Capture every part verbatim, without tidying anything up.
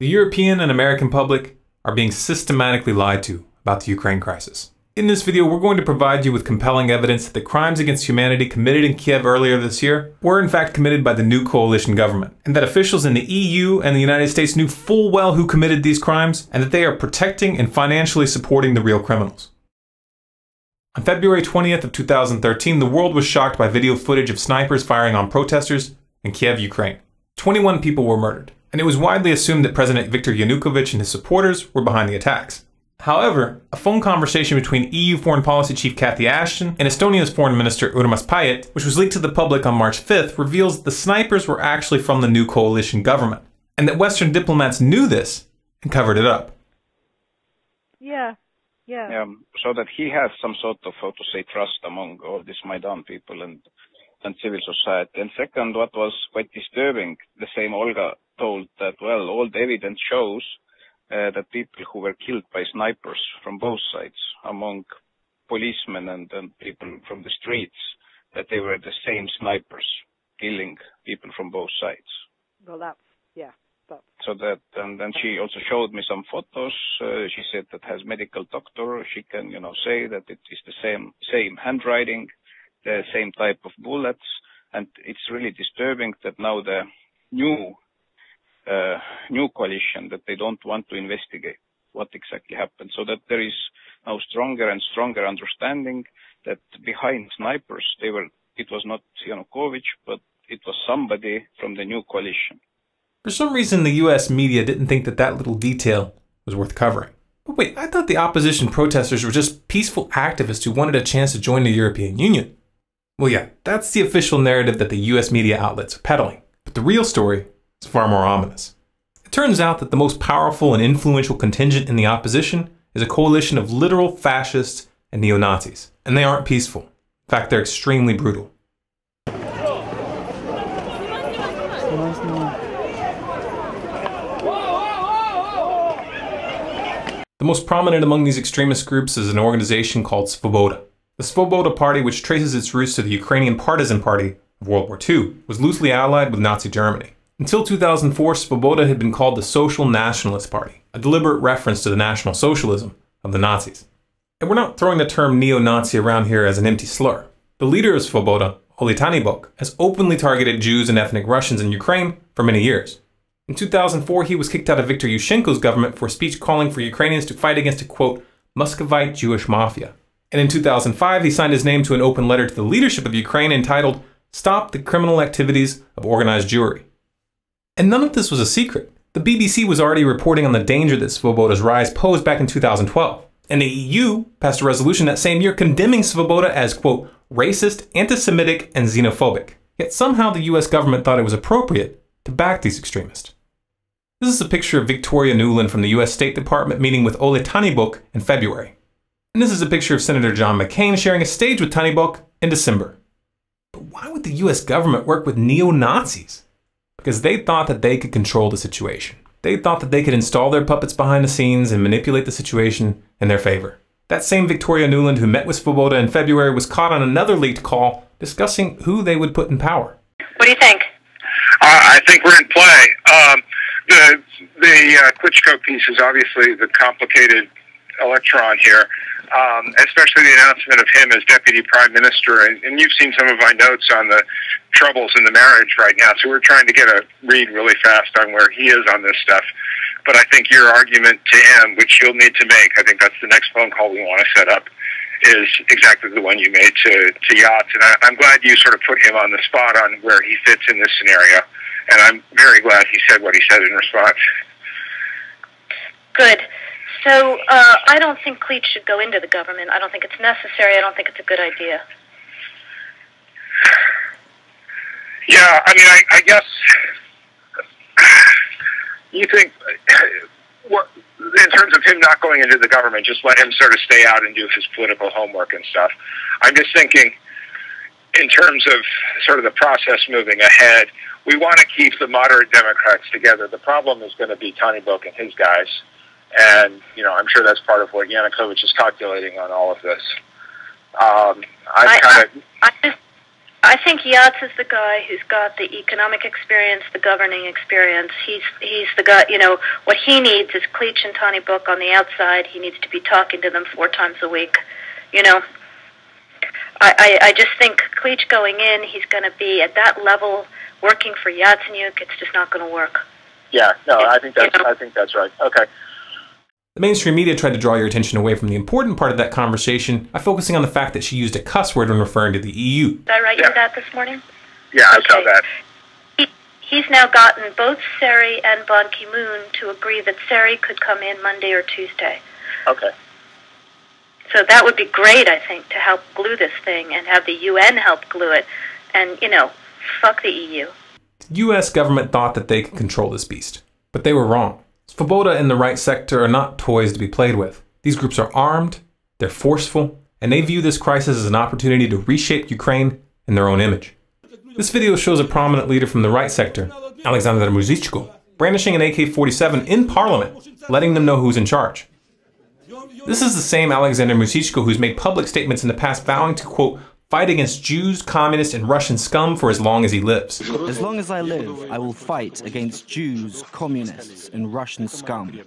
The European and American public are being systematically lied to about the Ukraine crisis. In this video, we're going to provide you with compelling evidence that the crimes against humanity committed in Kiev earlier this year were in fact committed by the new coalition government, and that officials in the E U and the United States knew full well who committed these crimes, and that they are protecting and financially supporting the real criminals. On February twentieth of two thousand thirteen, the world was shocked by video footage of snipers firing on protesters in Kiev, Ukraine. twenty-one people were murdered, and it was widely assumed that President Viktor Yanukovych and his supporters were behind the attacks. However, a phone conversation between E U Foreign Policy Chief Cathy Ashton and Estonia's Foreign Minister Urmas Payet, which was leaked to the public on March fifth, reveals that the snipers were actually from the new coalition government, and that Western diplomats knew this and covered it up. Yeah, yeah. Um, so that he has some sort of, how to say, trust among all these Maidan people and, and civil society. And second, what was quite disturbing, the same Olga told that, well, all the evidence shows Uh, the people who were killed by snipers from both sides, among policemen and, and people from the streets, that they were the same snipers killing people from both sides. Well, that's, yeah. That's... So that, and then she also showed me some photos. Uh, she said that has medical doctor. She can, you know, say that it is the same, same handwriting, the same type of bullets. And it's really disturbing that now the new Uh, new coalition, that they don't want to investigate what exactly happened, so that there is now stronger and stronger understanding that behind snipers, they were, it was not Yanukovych, but it was somebody from the new coalition. For some reason, the U S media didn't think that that little detail was worth covering. But wait, I thought the opposition protesters were just peaceful activists who wanted a chance to join the European Union. Well, yeah, that's the official narrative that the U S media outlets are peddling, but the real story is far more ominous. It turns out that the most powerful and influential contingent in the opposition is a coalition of literal fascists and neo-Nazis, and they aren't peaceful. In fact, they're extremely brutal. The most prominent among these extremist groups is an organization called Svoboda. The Svoboda party, which traces its roots to the Ukrainian Partisan Party of World War Two, was loosely allied with Nazi Germany. Until two thousand four, Svoboda had been called the Social Nationalist Party, a deliberate reference to the National Socialism of the Nazis. And we're not throwing the term neo-Nazi around here as an empty slur. The leader of Svoboda, Oleh Tyahnybok, has openly targeted Jews and ethnic Russians in Ukraine for many years. In two thousand four, he was kicked out of Viktor Yushchenko's government for a speech calling for Ukrainians to fight against a, quote, Muscovite Jewish mafia. And in two thousand five, he signed his name to an open letter to the leadership of Ukraine entitled, "Stop the Criminal Activities of Organized Jewry." And none of this was a secret. The B B C was already reporting on the danger that Svoboda's rise posed back in two thousand twelve. And the E U passed a resolution that same year condemning Svoboda as, quote, racist, anti-Semitic, and xenophobic. Yet somehow the U S government thought it was appropriate to back these extremists. This is a picture of Victoria Nuland from the U S State Department meeting with Oleh Tyahnybok in February. And this is a picture of Senator John McCain sharing a stage with Tyahnybok in December. But why would the U S government work with neo-Nazis? Because they thought that they could control the situation. They thought that they could install their puppets behind the scenes and manipulate the situation in their favor. That same Victoria Nuland who met with Svoboda in February was caught on another leaked call discussing who they would put in power. What do you think? Uh, I think we're in play. Um, the the uh, Klitschko piece is obviously the complicated electron here, um, especially the announcement of him as Deputy Prime Minister. And, and you've seen some of my notes on the troubles in the marriage right now, so we're trying to get a read really fast on where he is on this stuff. But I think your argument to him, which you'll need to make, I think that's the next phone call we want to set up, is exactly the one you made to, to Yates. And I, I'm glad you sort of put him on the spot on where he fits in this scenario. And I'm very glad he said what he said in response. Good. So uh, I don't think Klitsch should go into the government. I don't think it's necessary. I don't think it's a good idea. Yeah, I mean, I, I guess you think, what, in terms of him not going into the government, just let him sort of stay out and do his political homework and stuff. I'm just thinking in terms of sort of the process moving ahead, we want to keep the moderate Democrats together. The problem is going to be Tyahnybok and his guys. And, you know, I'm sure that's part of what Yanukovych is calculating on all of this. Um, I'm kind of... I think Yats is the guy who's got the economic experience, the governing experience. He's he's the guy, you know, what he needs is Klitsch and Tony Boak on the outside. He needs to be talking to them four times a week, you know. I, I, I just think Klitsch going in, he's going to be at that level working for Yatsenyuk. It's just not going to work. Yeah, no, I think that's, you know? I think that's right. Okay. The mainstream media tried to draw your attention away from the important part of that conversation by focusing on the fact that she used a cuss word when referring to the E U. Did I write yeah. you that this morning? Yeah, okay. I saw that. He, he's now gotten both Seri and Ban Ki-moon to agree that Seri could come in Monday or Tuesday. Okay. So that would be great, I think, to help glue this thing and have the U N help glue it. And, you know, fuck the E U. The U S government thought that they could control this beast, but they were wrong. Svoboda and the right sector are not toys to be played with. These groups are armed, they're forceful, and they view this crisis as an opportunity to reshape Ukraine in their own image. This video shows a prominent leader from the right sector, Alexander Muzichko, brandishing an A K forty-seven in parliament, letting them know who's in charge. This is the same Alexander Muzichko who's made public statements in the past vowing to, quote, fight against Jews, communists, and Russian scum for as long as he lives. As long as I live, I will fight against Jews, communists, and Russian scum.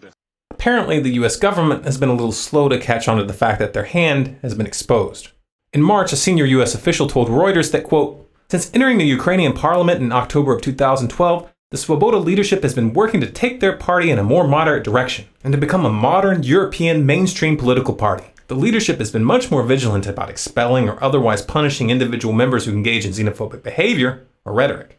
Apparently, the U S government has been a little slow to catch on to the fact that their hand has been exposed. In March, a senior U S official told Reuters that, quote, since entering the Ukrainian parliament in October of two thousand twelve, the Svoboda leadership has been working to take their party in a more moderate direction and to become a modern European mainstream political party. The leadership has been much more vigilant about expelling or otherwise punishing individual members who engage in xenophobic behavior or rhetoric.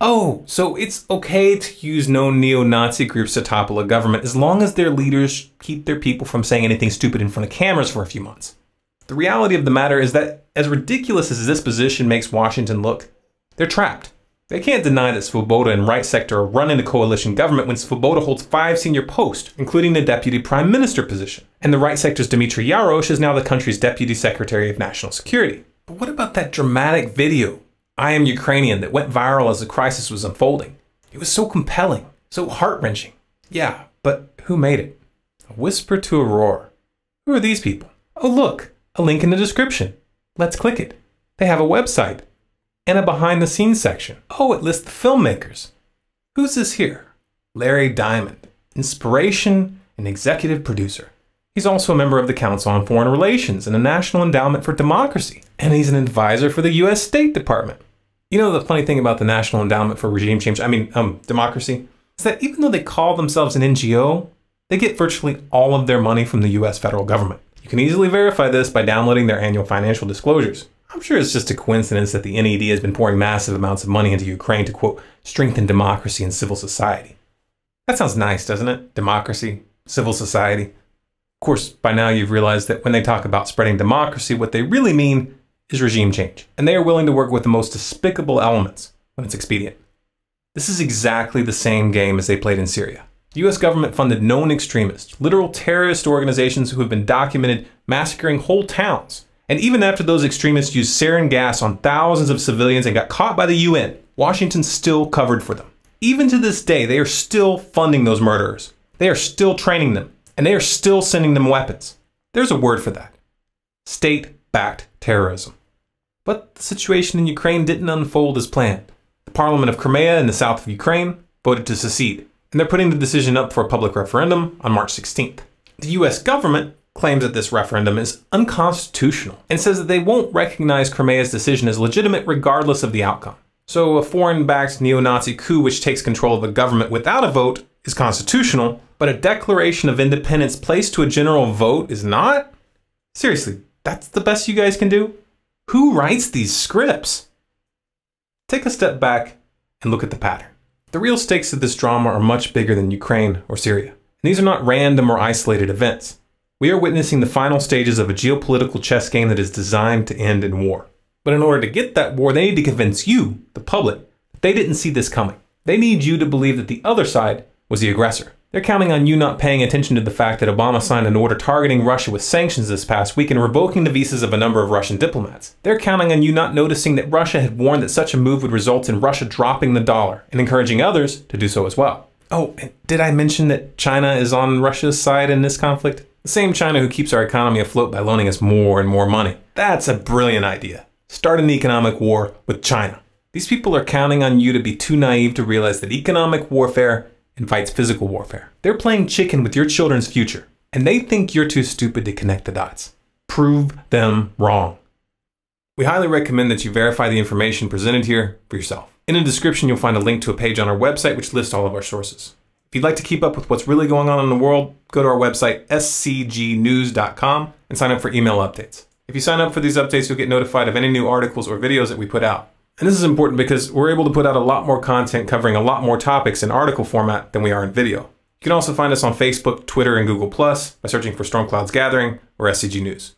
Oh, so it's okay to use known neo-Nazi groups to topple a government as long as their leaders keep their people from saying anything stupid in front of cameras for a few months. The reality of the matter is that, as ridiculous as this position makes Washington look, they're trapped. They can't deny that Svoboda and right sector are running the coalition government when Svoboda holds five senior posts, including the deputy prime minister position. And the right sector's Dmitry Yarosh is now the country's deputy secretary of national security. But what about that dramatic video, I Am Ukrainian, that went viral as the crisis was unfolding? It was so compelling, so heart-wrenching. Yeah, but who made it? A whisper to a roar. Who are these people? Oh look, a link in the description. Let's click it. They have a website. And a behind-the-scenes section. Oh, it lists the filmmakers. Who's this here? Larry Diamond, inspiration and executive producer. He's also a member of the Council on Foreign Relations and the National Endowment for Democracy. And he's an advisor for the U S State Department. You know the funny thing about the National Endowment for Regime Change, I mean, um, Democracy, is that even though they call themselves an N G O, they get virtually all of their money from the U S federal government. You can easily verify this by downloading their annual financial disclosures. I'm sure it's just a coincidence that the N E D has been pouring massive amounts of money into Ukraine to, quote, strengthen democracy and civil society. That sounds nice, doesn't it? Democracy, civil society. Of course, by now you've realized that when they talk about spreading democracy, what they really mean is regime change. And they are willing to work with the most despicable elements when it's expedient. This is exactly the same game as they played in Syria. The U S government funded known extremists, literal terrorist organizations who have been documented massacring whole towns. And even after those extremists used sarin gas on thousands of civilians and got caught by the U N, Washington still covered for them. Even to this day, they are still funding those murderers. They are still training them, and they are still sending them weapons. There's a word for that. State-backed terrorism. But the situation in Ukraine didn't unfold as planned. The Parliament of Crimea in the south of Ukraine voted to secede, and they're putting the decision up for a public referendum on March sixteenth. The U S government claims that this referendum is unconstitutional and says that they won't recognize Crimea's decision as legitimate regardless of the outcome. So a foreign-backed neo-Nazi coup which takes control of a government without a vote is constitutional, but a declaration of independence placed to a general vote is not? Seriously, that's the best you guys can do? Who writes these scripts? Take a step back and look at the pattern. The real stakes of this drama are much bigger than Ukraine or Syria. And these are not random or isolated events. We are witnessing the final stages of a geopolitical chess game that is designed to end in war. But in order to get that war, they need to convince you, the public, that they didn't see this coming. They need you to believe that the other side was the aggressor. They're counting on you not paying attention to the fact that Obama signed an order targeting Russia with sanctions this past week and revoking the visas of a number of Russian diplomats. They're counting on you not noticing that Russia had warned that such a move would result in Russia dropping the dollar and encouraging others to do so as well. Oh, and did I mention that China is on Russia's side in this conflict? The same China who keeps our economy afloat by loaning us more and more money. That's a brilliant idea. start an economic war with China. These people are counting on you to be too naive to realize that economic warfare invites physical warfare. They're playing chicken with your children's future, and they think you're too stupid to connect the dots. Prove them wrong. We highly recommend that you verify the information presented here for yourself. In the description, you'll find a link to a page on our website which lists all of our sources. If you'd like to keep up with what's really going on in the world, go to our website, s c g news dot com, and sign up for email updates. If you sign up for these updates, you'll get notified of any new articles or videos that we put out. And this is important because we're able to put out a lot more content covering a lot more topics in article format than we are in video. You can also find us on Facebook, Twitter, and Google Plus by searching for Storm Clouds Gathering or S C G News.